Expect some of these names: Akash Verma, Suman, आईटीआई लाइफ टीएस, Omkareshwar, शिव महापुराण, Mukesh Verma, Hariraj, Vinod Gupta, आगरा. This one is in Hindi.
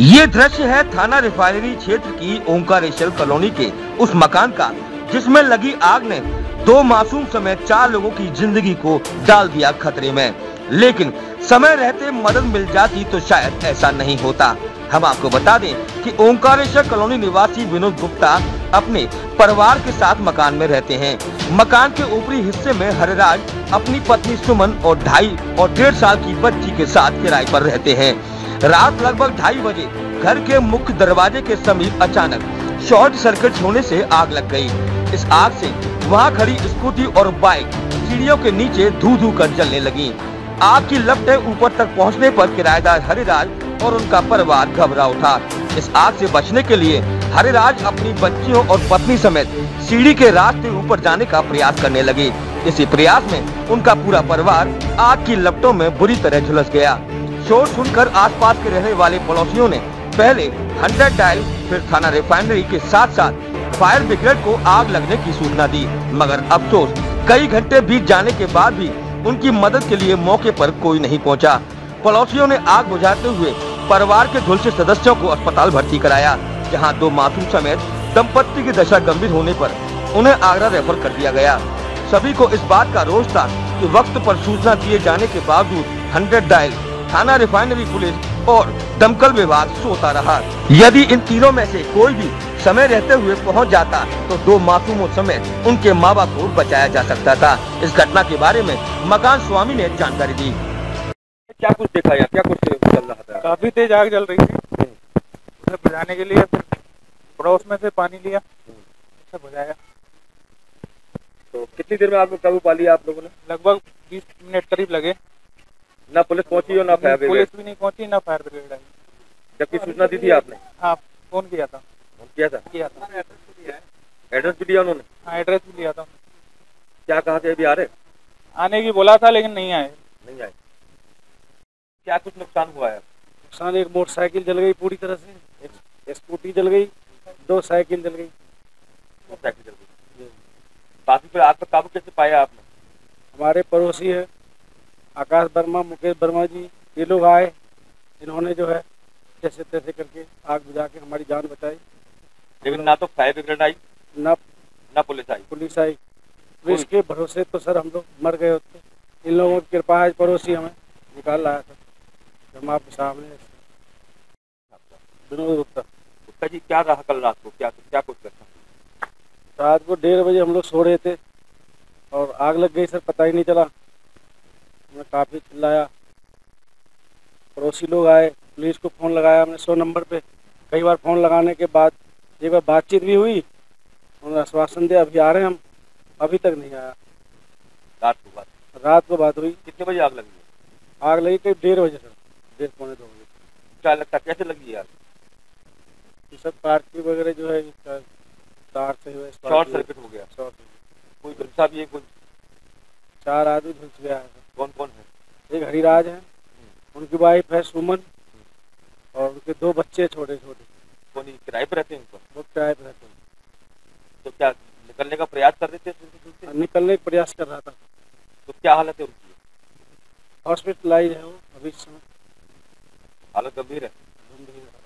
ये दृश्य है थाना रिफाइनरी क्षेत्र की ओमकारेश्वर कॉलोनी के उस मकान का जिसमें लगी आग ने 2 मासूम समेत 4 लोगों की जिंदगी को डाल दिया खतरे में। लेकिन समय रहते मदद मिल जाती तो शायद ऐसा नहीं होता। हम आपको बता दें कि ओमकारेश्वर कॉलोनी निवासी विनोद गुप्ता अपने परिवार के साथ मकान में रहते हैं। मकान के ऊपरी हिस्से में हरिराज अपनी पत्नी सुमन और 2.5 और 1.5 साल की बच्ची के साथ किराए पर रहते हैं। रात लगभग 2:30 बजे घर के मुख्य दरवाजे के समीप अचानक शॉर्ट सर्किट होने से आग लग गई। इस आग से वहां खड़ी स्कूटी और बाइक सीढ़ियों के नीचे धू-धू कर जलने लगी। आग की लपटें ऊपर तक पहुंचने पर किराएदार हरिराज और उनका परिवार घबरा उठा। इस आग से बचने के लिए हरिराज अपनी बच्चियों और पत्नी समेत सीढ़ी के रास्ते ऊपर जाने का प्रयास करने लगे। इसी प्रयास में उनका पूरा परिवार आग की लपटों में बुरी तरह झुलस गया। शोर सुनकर आसपास के रहने वाले पड़ोसियों ने पहले 100 डायल फिर थाना रिफाइनरी के साथ साथ फायर ब्रिगेड को आग लगने की सूचना दी, मगर अफसोस कई घंटे बीत जाने के बाद भी उनकी मदद के लिए मौके पर कोई नहीं पहुंचा। पड़ोसियों ने आग बुझाते हुए परिवार के झुलसे सदस्यों को अस्पताल भर्ती कराया, जहां 2 मासूम समेत दंपत्ति की दशा गंभीर होने पर उन्हें आगरा रेफर कर दिया गया। सभी को इस बात का रोष था कि वक्त पर सूचना दिए जाने के बावजूद 100 डायल, थाना रिफाइनरी, पुलिस और दमकल विभाग सोता रहा। यदि इन तीनों में से कोई भी समय रहते हुए पहुंच जाता तो 2 मासूमों समेत उनके माँ बाप को बचाया जा सकता था। इस घटना के बारे में मकान स्वामी ने जानकारी दी। क्या कुछ देखा या क्या कुछ चल रहा था? काफी तेज आग जल रही थी। उसे बुझाने के लिए पड़ोस में से पानी लिया, उसे बुझाया। तो कितनी देर में आपको काबू पा लिया आप लोगों ने? लगभग 20 मिनट करीब लगे। ना पुलिस पहुंची और ना फायर ब्रिगेड? पुलिस भी नहीं पहुंची ना फायर ब्रिगेड आई। जबकि सूचना दी थी आपने? हाँ, फोन किया था। किया था। एड्रेस भी दिया उन्होंने? हाँ, एड्रेस भी दिया था। क्या कहा थे अभी आ रहे? आने की बोला था लेकिन नहीं आए। क्या कुछ नुकसान हुआ है? नुकसान, एक मोटरसाइकिल जल गई पूरी तरह से, एक स्कूटी जल गई, 2 साइकिल जल गई। बाकी फिर आग पर काबू कैसे पाया आपने? हमारे पड़ोसी है आकाश वर्मा, मुकेश वर्मा जी, ये लोग आए, इन्होंने जो है जैसे तैसे करके आग बुझा के हमारी जान बचाई। लेकिन ना तो फायर ब्रिगेड आई ना पुलिस आई। पुलिस के भरोसे तो सर हम लोग मर गए होते। इन लोगों की कृपा है, पड़ोसी हमें निकाल लाया था। हम आपके सामने विनोद गुप्ता जी। क्या रहा कल रात को, क्या कुछ करता? रात को 1:30 बजे हम लोग सो रहे थे और आग लग गई सर, पता ही नहीं चला। हमने काफ़ी चिल्लाया, पड़ोसी लोग आए, पुलिस को फ़ोन लगाया हमने 100 नंबर पे। कई बार फ़ोन लगाने के बाद एक बार बातचीत भी हुई, उन्होंने आश्वासन दिया अभी आ रहे हैं हम, अभी तक नहीं आया। रात को बात हुई। कितने बजे आग लगी? आग लगी करीब 1:30 बजे सर, 1:30 पौने 2 बजे। क्या लगता कैसे लगी आग? ये सब पार्टी वगैरह जो है तार से जो है शॉर्ट सर्किट हो गया। कोई झुलसा भी है? कोई 4 आदमी झुलस गया है। कौन कौन है? एक हरिराज है, उनकी वाइफ है सुमन, और उनके 2 बच्चे छोटे छोटे। कौन किराए पर रहते हैं? वो किराए पर रहते हैं। तो क्या निकलने का प्रयास कर रहे थे? निकलने का प्रयास कर रहा था। तो क्या हालत है उनकी? हॉस्पिटलाइज है वो अभी इस समय। हालत गंभीर है।